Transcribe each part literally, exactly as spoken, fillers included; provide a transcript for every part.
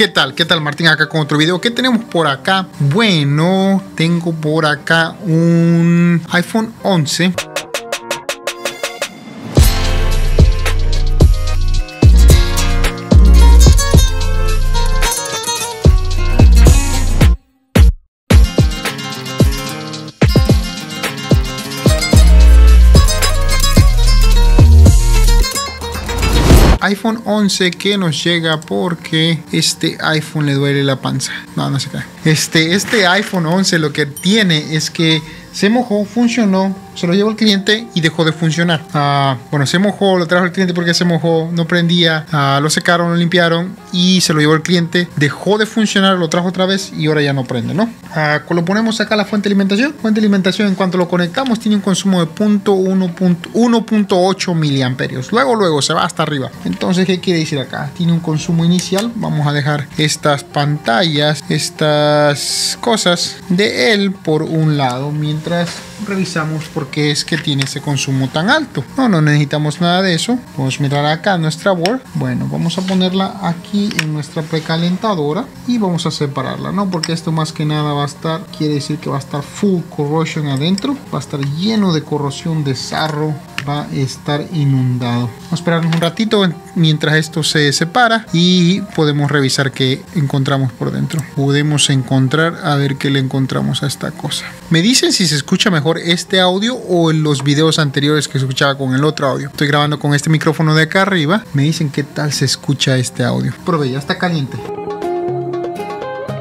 ¿Qué tal? ¿Qué tal, Martín? Acá con otro video. ¿Qué tenemos por acá? Bueno, tengo por acá un iPhone once. iPhone once que nos llega porque este iPhone le duele la panza. No, no se cae. Este, este iPhone once lo que tiene es que se mojó, funcionó, se lo llevó el cliente y dejó de funcionar. Ah, bueno, se mojó, lo trajo el cliente porque se mojó, no prendía, ah, lo secaron, lo limpiaron y se lo llevó el cliente, dejó de funcionar, lo trajo otra vez y ahora ya no prende, ¿no? Ah, lo ponemos acá a la fuente de alimentación. Fuente de alimentación, en cuanto lo conectamos, tiene un consumo de uno punto ocho miliamperios. Luego, luego se va hasta arriba. Entonces, ¿qué quiere decir acá? Tiene un consumo inicial. Vamos a dejar estas pantallas, estas cosas de él por un lado, mientras Mientras revisamos por qué es que tiene ese consumo tan alto. No, no necesitamos nada de eso. Vamos a mirar acá nuestra board. Bueno, vamos a ponerla aquí en nuestra precalentadora y vamos a separarla, ¿no? Porque esto más que nada va a estar, quiere decir que va a estar full corrosion adentro. Va a estar lleno de corrosión, de sarro. Va a estar inundado. Vamos a esperarnos un ratito mientras esto se separa y podemos revisar qué encontramos por dentro. Podemos encontrar, a ver qué le encontramos a esta cosa. Me dicen si se escucha mejor este audio o en los videos anteriores que se escuchaba con el otro audio. Estoy grabando con este micrófono de acá arriba. Me dicen qué tal se escucha este audio. Probé, ya está caliente.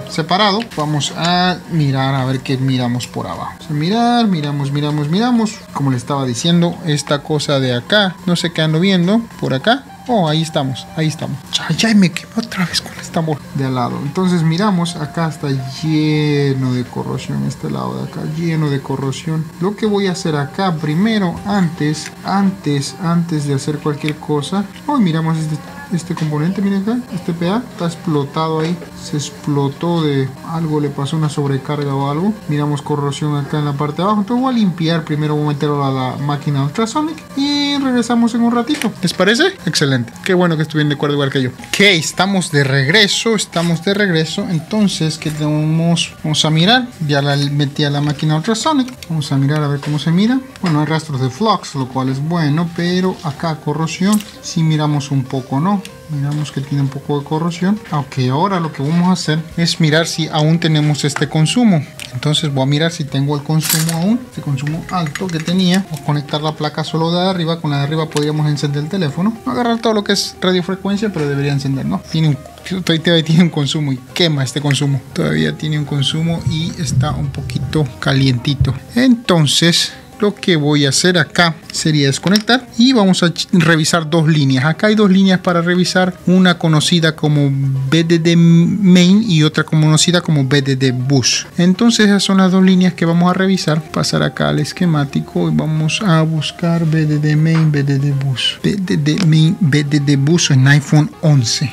Separado, vamos a mirar a ver qué miramos por abajo. Vamos a mirar, miramos, miramos, miramos. Como les estaba diciendo, esta cosa de acá, no sé qué ando viendo por acá. Oh, ahí estamos, ahí estamos. Ya me quemé otra vez con esta bola de al lado. Entonces miramos, acá está lleno de corrosión, este lado de acá, lleno de corrosión. Lo que voy a hacer acá primero, antes, antes, antes de hacer cualquier cosa. Oh, miramos este... Este componente, miren acá, este P A está explotado ahí, se explotó de algo, le pasó una sobrecarga o algo. Miramos corrosión acá en la parte de abajo, entonces voy a limpiar primero, voy a meterlo a la máquina ultrasonic y regresamos en un ratito. ¿Les parece? Excelente, qué bueno que estuvieron de acuerdo igual que yo. Ok, estamos de regreso, estamos de regreso, entonces, ¿qué tenemos? Vamos a mirar, ya la metí a la máquina ultrasonic, vamos a mirar a ver cómo se mira. Bueno, hay rastros de flux, lo cual es bueno, pero acá corrosión, si miramos un poco, ¿no? Miramos que tiene un poco de corrosión. Ok, ahora lo que vamos a hacer es mirar si aún tenemos este consumo. Entonces voy a mirar si tengo el consumo aún, este consumo alto que tenía. Voy a conectar la placa solo de arriba. Con la de arriba podríamos encender el teléfono. Voy a agarrar todo lo que es radiofrecuencia, pero debería encender, ¿no? Tiene un Todavía tiene un consumo y quema este consumo. Todavía tiene un consumo y está un poquito calientito. Entonces... lo que voy a hacer acá sería desconectar y vamos a revisar dos líneas. Acá hay dos líneas para revisar, una conocida como B D D Main y otra conocida como B D D Bus. Entonces esas son las dos líneas que vamos a revisar. Pasar acá al esquemático y vamos a buscar B D D Main, B D D Bus. B D D Main, B D D Bus en iPhone once.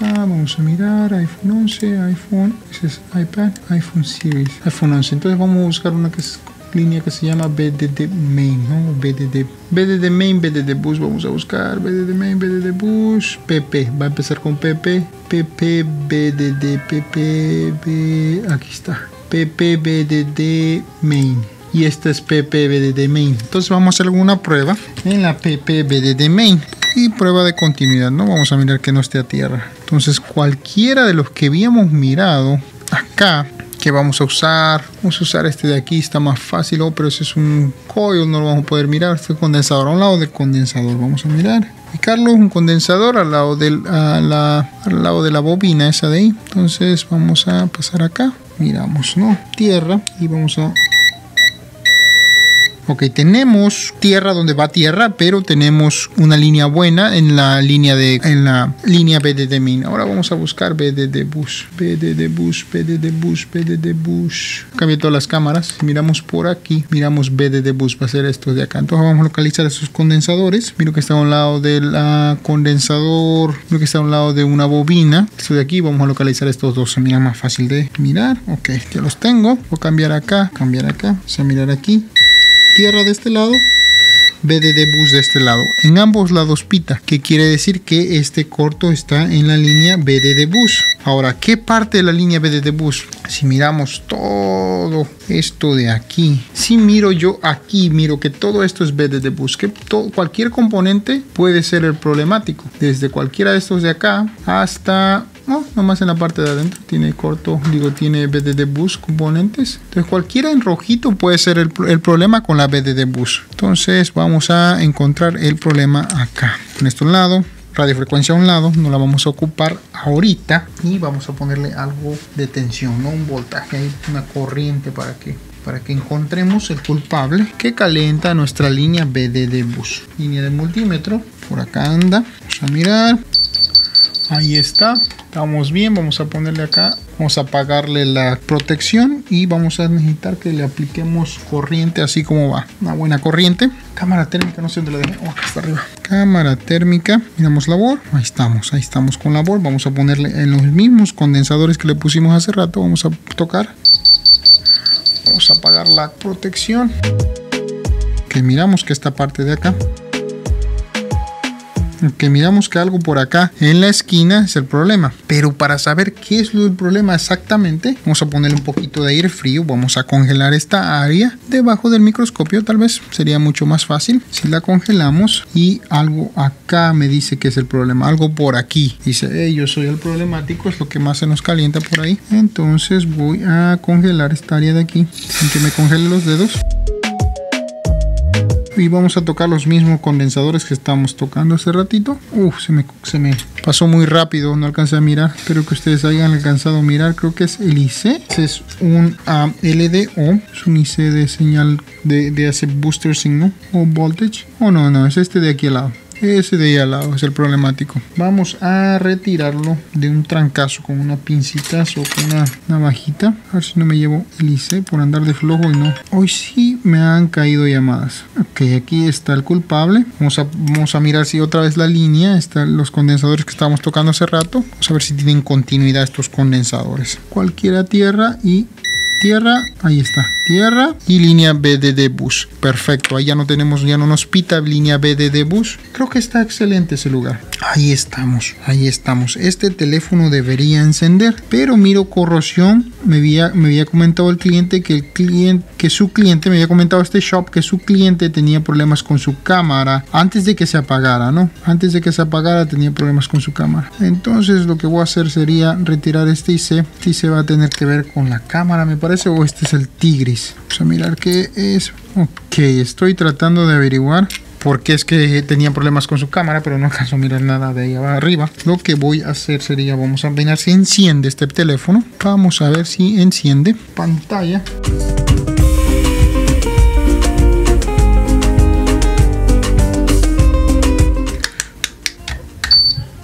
Vamos a mirar iPhone once, iPhone, ese es iPad, iPhone Series, iPhone once. Entonces vamos a buscar una que es... línea que se llama B D D Main, ¿no? B D D, B D D Main, B D D Bus, vamos a buscar B D D Main, B D D Bus, P P, va a empezar con P P, P P, B D D, P P, aquí está, P P, B D D Main, y esta es P P, B D D Main. Entonces vamos a hacer alguna prueba en la P P, B D D Main, y prueba de continuidad, ¿no? Vamos a mirar que no esté a tierra. Entonces cualquiera de los que habíamos mirado acá, que vamos a usar, vamos a usar este de aquí, está más fácil, oh, pero ese es un coil, no lo vamos a poder mirar. Este condensador, a un lado del condensador vamos a mirar, picarlo, un condensador al lado, del, a la, al lado de la bobina esa de ahí. Entonces vamos a pasar acá, miramos, no, tierra, y vamos a... Ok, tenemos tierra donde va tierra, pero tenemos una línea buena en la línea de en la línea B D D Main. Ahora vamos a buscar B D D Bus, B D D Bus, B D D Bus, B D D Bus. Cambié todas las cámaras. Miramos por aquí, miramos B D D Bus, va a ser estos de acá. Entonces vamos a localizar esos condensadores. Miro que está a un lado del uh, condensador, miro que está a un lado de una bobina. Esto de aquí, vamos a localizar estos dos. Se mira más fácil de mirar. Ok, ya los tengo. Voy a cambiar acá, cambiar acá, vamos a mirar aquí. Tierra de este lado, B D D Bus de este lado. En ambos lados pita, que quiere decir que este corto está en la línea B D D Bus. Ahora, ¿qué parte de la línea B D D Bus? Si miramos todo esto de aquí, si miro yo aquí, miro que todo esto es B D D Bus, que todo, cualquier componente puede ser el problemático, desde cualquiera de estos de acá hasta... no, nomás en la parte de adentro tiene corto, digo, tiene B D D Bus componentes. Entonces cualquiera en rojito puede ser el, el problema con la B D D Bus. Entonces vamos a encontrar el problema acá. En este lado, radiofrecuencia a un lado, no la vamos a ocupar ahorita. Y vamos a ponerle algo de tensión, no un voltaje, hay una corriente para que... para que encontremos el culpable que calienta nuestra línea B D D Bus. Línea de multímetro, por acá anda, vamos a mirar, ahí está, estamos bien. Vamos a ponerle acá, vamos a apagarle la protección y vamos a necesitar que le apliquemos corriente así como va, una buena corriente. Cámara térmica, no sé dónde la dejé, oh, acá está arriba, cámara térmica, miramos labor, ahí estamos, ahí estamos con labor. Vamos a ponerle en los mismos condensadores que le pusimos hace rato, vamos a tocar. Vamos a apagar la protección. Que miramos que esta parte de acá, que miramos que algo por acá en la esquina es el problema. Pero para saber qué es el problema exactamente, vamos a ponerle un poquito de aire frío, vamos a congelar esta área debajo del microscopio, tal vez sería mucho más fácil si la congelamos. Y algo acá me dice que es el problema, algo por aquí dice, hey, yo soy el problemático, es lo que más se nos calienta por ahí. Entonces voy a congelar esta área de aquí sin que me congele los dedos. Y vamos a tocar los mismos condensadores que estamos tocando hace ratito. Uf, se me, se me pasó muy rápido, no alcancé a mirar. Espero que ustedes hayan alcanzado a mirar. Creo que es el I C. Este es un um, L D O. Es un I C de señal de, de hace booster signal o voltage. Oh, no, no, es este de aquí al lado. Ese de ahí al lado es el problemático. Vamos a retirarlo de un trancazo con una pincitazo o con una navajita. A ver si no me llevo el I C por andar de flojo y no. Hoy sí me han caído llamadas. Ok, aquí está el culpable. Vamos a, vamos a mirar si otra vez la línea. Están los condensadores que estábamos tocando hace rato. Vamos a ver si tienen continuidad estos condensadores. Cualquiera tierra y... tierra, ahí está, tierra y línea B D D Bus, perfecto. Ahí ya no tenemos, ya no nos pita línea B D D Bus. Creo que está excelente ese lugar. Ahí estamos, ahí estamos. Este teléfono debería encender, pero miro corrosión. Me había, me había comentado el cliente que el cliente, que su cliente, me había comentado este shop que su cliente tenía problemas con su cámara antes de que se apagara, ¿no? Antes de que se apagara tenía problemas con su cámara. Entonces lo que voy a hacer sería retirar este I C. Este I C va a tener que ver con la cámara, me parece, o este es el Tigris. Vamos a mirar qué es. Ok, estoy tratando de averiguar porque es que tenía problemas con su cámara, pero no alcanzo a mirar nada de ahí arriba. Lo que voy a hacer sería, vamos a mirar si enciende este teléfono. Vamos a ver si enciende. Pantalla.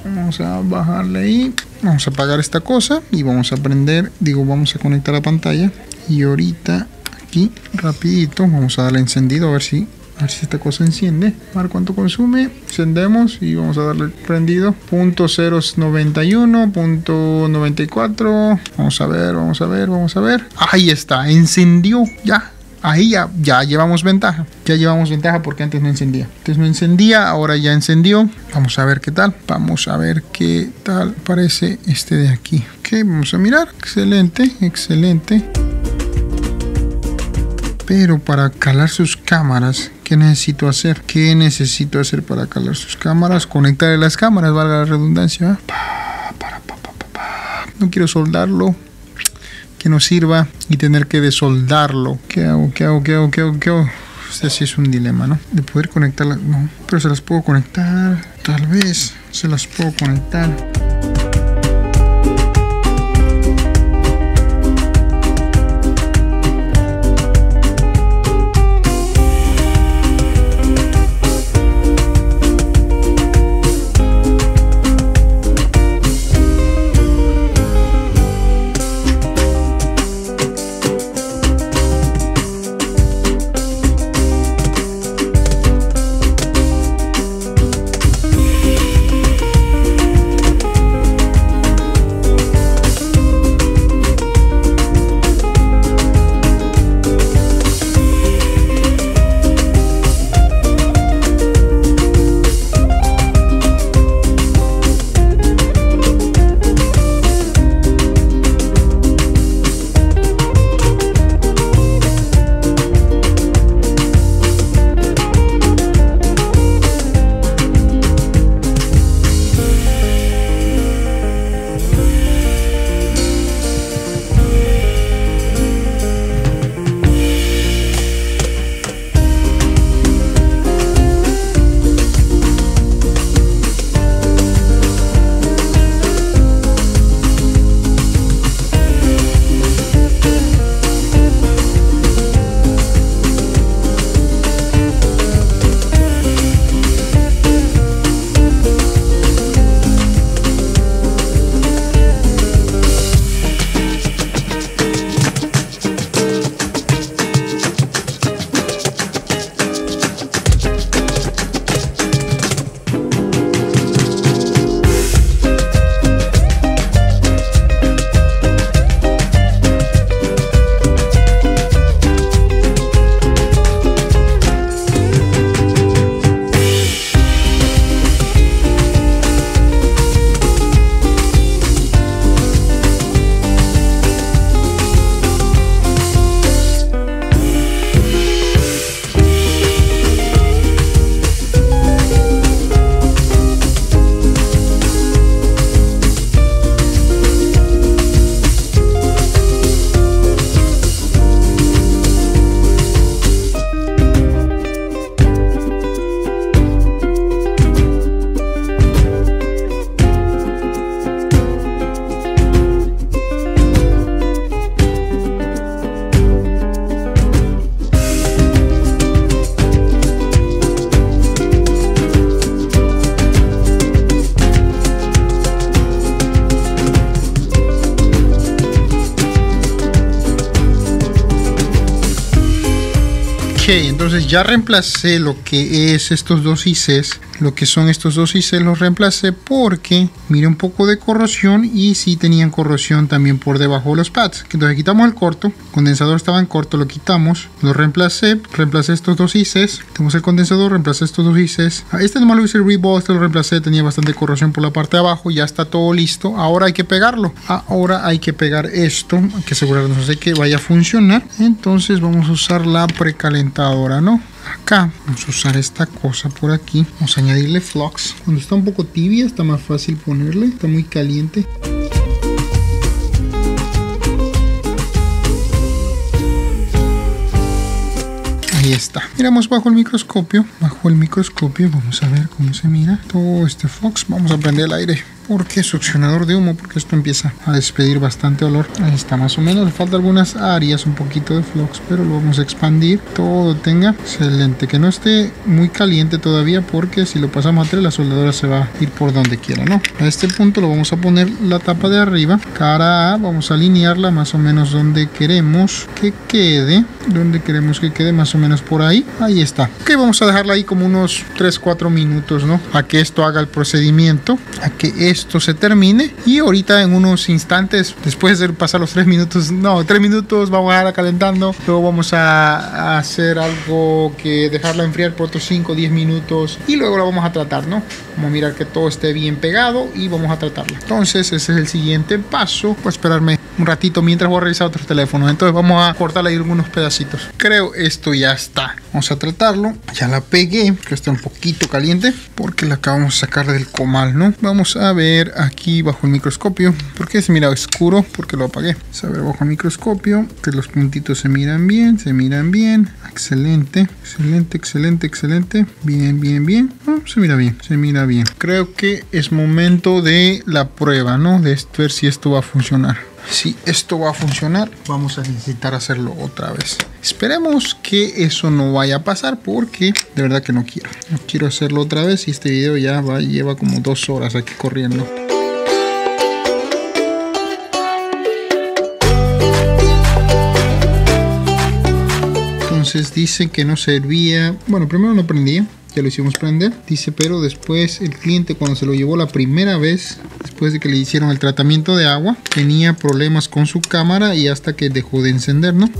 Vamos a bajarle ahí. Vamos a apagar esta cosa y vamos a prender, digo, vamos a conectar la pantalla. Y ahorita aquí, rapidito, vamos a darle encendido a ver si... a ver si esta cosa enciende. A ver cuánto consume. Encendemos y vamos a darle prendido. punto cero noventa y uno, punto noventa y cuatro. Vamos a ver, vamos a ver, vamos a ver. Ahí está, encendió ya. Ahí ya, ya llevamos ventaja. Ya llevamos ventaja porque antes no encendía. Antes no encendía, ahora ya encendió. Vamos a ver qué tal. Vamos a ver qué tal parece este de aquí. Ok, vamos a mirar. Excelente, excelente. Pero para calar sus cámaras... ¿qué necesito hacer? ¿Qué necesito hacer para calar sus cámaras? Conectar las cámaras, valga la redundancia. No quiero soldarlo, que no sirva, y tener que desoldarlo. ¿Qué hago? ¿Qué hago? ¿Qué hago? ¿Qué hago? ¿Qué hago? Este sí es un dilema, ¿no? De poder conectarlas, no. Pero se las puedo conectar. Tal vez se las puedo conectar. entonces ya reemplacé lo que es estos dos I Cs. Lo que son estos dos I Cs los reemplacé porque mire un poco de corrosión, y si sí tenían corrosión también por debajo de los pads. Entonces quitamos el corto, el condensador estaba en corto, lo quitamos, lo reemplacé, reemplacé estos dos I Cs, tenemos el condensador, reemplacé estos dos I Cs. Este nomás lo hice el reball, este lo reemplacé, tenía bastante corrosión por la parte de abajo, ya está todo listo. Ahora hay que pegarlo, ahora hay que pegar esto, hay que asegurarnos de que vaya a funcionar. Entonces vamos a usar la precalentadora, ¿no? Acá vamos a usar esta cosa por aquí, vamos a añadirle flux. Cuando está un poco tibia está más fácil ponerle, está muy caliente. Ahí está, miramos bajo el microscopio, bajo el microscopio vamos a ver cómo se mira todo este flux. Vamos a prender el aire, porque succionador de humo, porque esto empieza a despedir bastante olor. Ahí está más o menos, falta algunas áreas, un poquito de flux, pero lo vamos a expandir, todo tenga excelente, que no esté muy caliente todavía, porque si lo pasamos a tres la soldadora se va a ir por donde quiera, ¿no? A este punto lo vamos a poner la tapa de arriba, cara A, vamos a alinearla más o menos donde queremos que quede, donde queremos que quede más o menos por ahí. Ahí está, ok, vamos a dejarla ahí como unos tres cuatro minutos, ¿no? A que esto haga el procedimiento, a que esto esto se termine, y ahorita en unos instantes, después de pasar los tres minutos, no, tres minutos, vamos a dejarla calentando, luego vamos a hacer algo que dejarla enfriar por otros cinco o diez minutos, y luego la vamos a tratar, ¿no? Vamos a mirar que todo esté bien pegado y vamos a tratarla. Entonces ese es el siguiente paso, voy a esperarme un ratito mientras voy a revisar otros teléfonos. Entonces vamos a cortarla ahí algunos pedacitos. Creo esto ya está, vamos a tratarlo. Ya la pegué, que está un poquito caliente porque la acabamos de sacar del comal, ¿no? Vamos a ver aquí bajo el microscopio, porque es, mira, oscuro porque lo apagué. Vamos a ver bajo el microscopio que los puntitos se miran bien, se miran bien, excelente, excelente, excelente, excelente, bien, bien, bien. Oh, se mira bien, se mira bien. Creo que es momento de la prueba, ¿no? De ver si esto va a funcionar. Si esto va a funcionar, vamos a necesitar hacerlo otra vez. Esperemos que eso no vaya a pasar, porque de verdad que no quiero. No quiero hacerlo otra vez, y este video ya va, lleva como dos horas aquí corriendo. Entonces dice que no servía. Bueno, primero no prendía, ya lo hicimos prender, dice, pero después el cliente cuando se lo llevó la primera vez, después de que le hicieron el tratamiento de agua, tenía problemas con su cámara y hasta que dejó de encender, ¿no?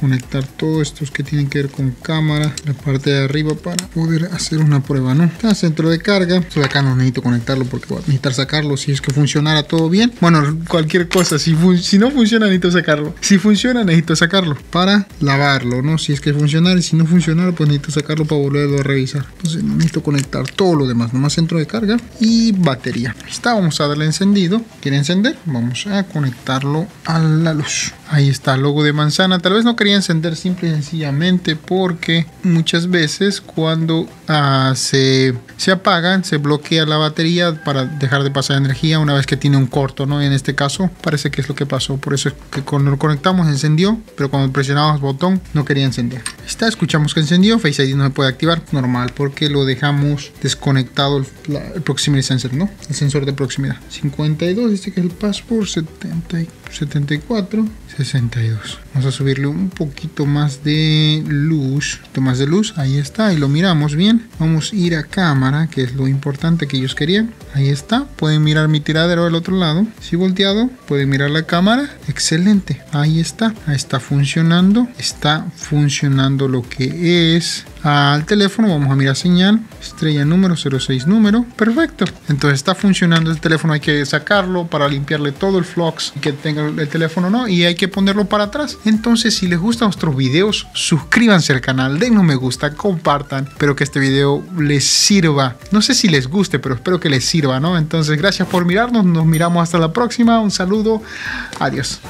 Conectar todos estos que tienen que ver con cámara, la parte de arriba, para poder hacer una prueba, ¿no? Está centro de carga, esto de acá no necesito conectarlo porque voy a necesitar sacarlo si es que funcionara todo bien. Bueno, cualquier cosa, si, si no funciona necesito sacarlo, si funciona necesito sacarlo para lavarlo, ¿no? Si es que funcionara, y si no funcionara pues necesito sacarlo para volverlo a revisar. Entonces necesito conectar todo lo demás, nomás centro de carga y batería. Ahí está, vamos a darle encendido, quiere encender, vamos a conectarlo a la luz. Ahí está, logo de manzana, tal vez no quería encender simple y sencillamente porque muchas veces cuando uh, se, se apagan se bloquea la batería para dejar de pasar energía una vez que tiene un corto, ¿no? En este caso parece que es lo que pasó, por eso es que cuando lo conectamos encendió, pero cuando presionamos el botón no quería encender. Está, escuchamos que encendió, Face I D no se puede activar, normal, porque lo dejamos desconectado el, la, el Proximity Sensor, ¿no? El sensor de proximidad. cincuenta y dos, dice que es el password, setenta, setenta y cuatro, sesenta y dos. Vamos a subirle un poquito más de luz, un poquito más de luz, ahí está, y lo miramos bien. Vamos a ir a cámara, que es lo importante que ellos querían. Ahí está, pueden mirar mi tiradero del otro lado, si volteado, pueden mirar la cámara, excelente, ahí está, ahí está funcionando, está funcionando lo que es. Al teléfono vamos a mirar señal, estrella número, cero seis número, perfecto. Entonces está funcionando el teléfono, hay que sacarlo para limpiarle todo el flux que tenga el teléfono, ¿no? Y hay que ponerlo para atrás. Entonces si les gustan nuestros videos, suscríbanse al canal, den un me gusta, compartan, espero que este video les sirva. No sé si les guste, pero espero que les sirva, ¿no? Entonces gracias por mirarnos, nos miramos hasta la próxima, un saludo, adiós.